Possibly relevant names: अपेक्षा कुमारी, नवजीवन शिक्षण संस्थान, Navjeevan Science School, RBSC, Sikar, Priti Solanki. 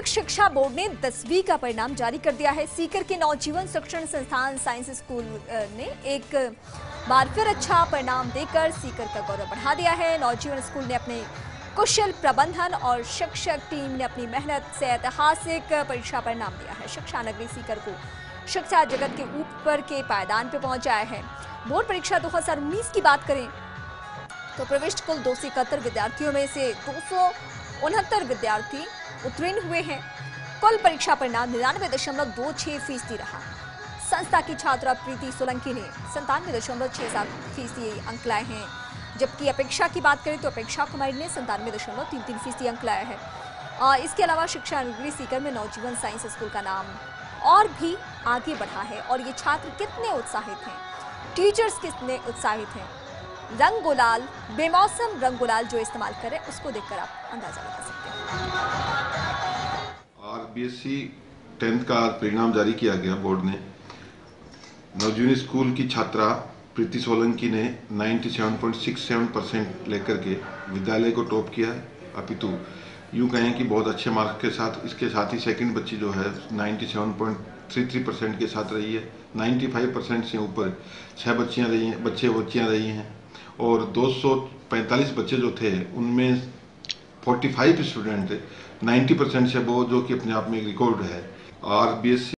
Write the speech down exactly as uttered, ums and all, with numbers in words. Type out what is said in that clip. प्राथमिक शिक्षा बोर्ड ने दसवीं का परिणाम जारी कर दिया है। सीकर के नवजीवन शिक्षण संस्थान साइंस स्कूल ने एक बार फिर अच्छा परिणाम देकर सीकर का गौरव बढ़ा दिया है। नवजीवन स्कूल ने अपने कुशल प्रबंधन और शिक्षक टीम ने अपनी मेहनत से ऐतिहासिक परीक्षा परिणाम दिया है। शिक्षा नगरी सीकर को शिक्षा जगत के ऊपर के पायदान पर पहुंचाया है। बोर्ड परीक्षा दो हजार उन्नीस की बात करें तो प्रविष्ट कुल दो सौ इकहत्तर विद्यार्थियों में से दो सौ उनहत्तर विद्यार्थी उत्तीर्ण हुए हैं। कुल परीक्षा परिणाम निन्यानवे दशमलव दो छह फीसदी रहा। संस्था की छात्रा प्रीति सोलंकी ने संतानवे दशमलव छह सात फीसदी अंक लाए हैं, जबकि अपेक्षा की बात करें तो अपेक्षा कुमारी ने संतानवे दशमलव तीन तीन फीसदी अंक लाया है। आ, इसके अलावा शिक्षा नगरी सीकर में नवजीवन साइंस स्कूल का नाम और भी आगे बढ़ा है। और ये छात्र कितने उत्साहित हैं, टीचर्स कितने उत्साहित हैं, रंग गुलाल बेमौसम रंग गुलाल जो इस्तेमाल करें उसको देखकर आप अंदाजा लगा सकते हैं। आरबीएससी टेंथ का परिणाम जारी किया गया। बोर्ड ने नवजीवन स्कूल की छात्रा प्रीति सोलंकी ने सत्तानवे पॉइंट सड़सठ परसेंट लेकर के विद्यालय को टॉप किया है। अपितु यूं कहें कि बहुत अच्छे मार्क के साथ इसके साथ ही सेकंड बच्ची जो है सत्तानवे पॉइंट तैंतीस परसेंट के साथ रही है। पचानवे परसेंट से ऊपर छह बच्चियां रही हैं बच्चे बच्चियां रही हैं और दो सौ पैंतालीस बच्चे जो थे उनमें पैंतालीस स्टूडेंट थे। नब्बे परसेंट से वो जो कि अपने आप में एक रिकॉर्ड है। आरबीएससी